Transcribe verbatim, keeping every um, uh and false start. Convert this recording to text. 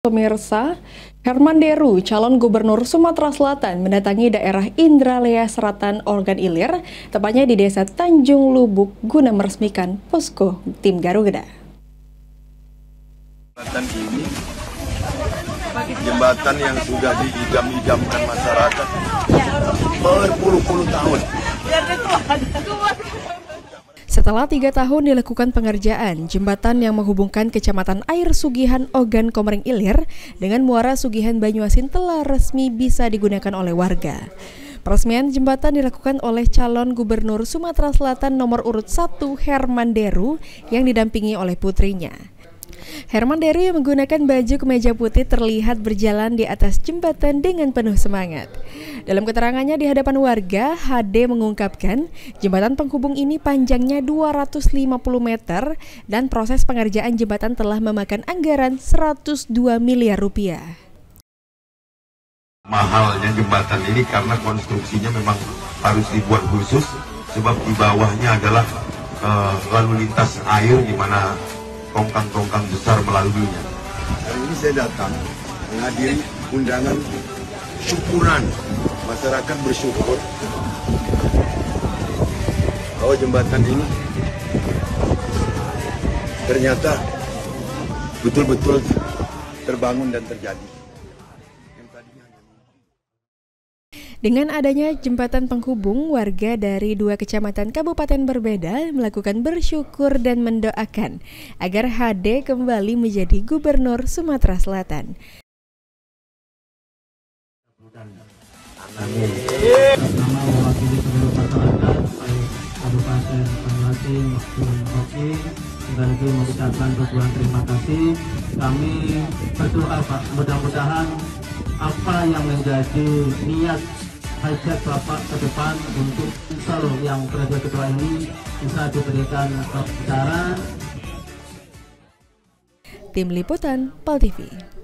Pemirsa, Herman Deru, calon gubernur Sumatera Selatan, mendatangi daerah Indralaya Selatan Organ Ilir, tepatnya di Desa Tanjung Lubuk, guna meresmikan posko Tim Garuda. Jembatan ini, jembatan yang sudah diidam-idamkan masyarakat berpuluh-puluh tahun. Setelah tiga tahun dilakukan pengerjaan, jembatan yang menghubungkan Kecamatan Air Sugihan Ogan Komering Ilir dengan Muara Sugihan Banyuasin telah resmi bisa digunakan oleh warga. Peresmian jembatan dilakukan oleh calon gubernur Sumatera Selatan nomor urut satu Herman Deru yang didampingi oleh putrinya. Herman Deru yang menggunakan baju kemeja putih terlihat berjalan di atas jembatan dengan penuh semangat. Dalam keterangannya di hadapan warga, H D mengungkapkan jembatan penghubung ini panjangnya dua ratus lima puluh meter dan proses pengerjaan jembatan telah memakan anggaran seratus dua miliar rupiah. Mahalnya jembatan ini karena konstruksinya memang harus dibuat khusus, sebab di bawahnya adalah uh, lalu lintas air di mana tongkang-tongkang besar melaluinya. Hari ini saya datang menghadiri undangan syukuran. Masyarakat bersyukur bahwa jembatan ini ternyata betul-betul terbangun dan terjadi. Dengan adanya jembatan penghubung, warga dari dua kecamatan kabupaten berbeda melakukan bersyukur dan mendoakan agar H D kembali menjadi gubernur Sumatera Selatan. Amin. Sekali lagi mengucapkan ribuan terima kasih. Kami berdoa, Pak, mudah-mudahan apa yang menjadi niat hajat Bapak ke depan untuk insal yang berada ketua ini bisa diberikan kebenaran. Tim Liputan Pal T V.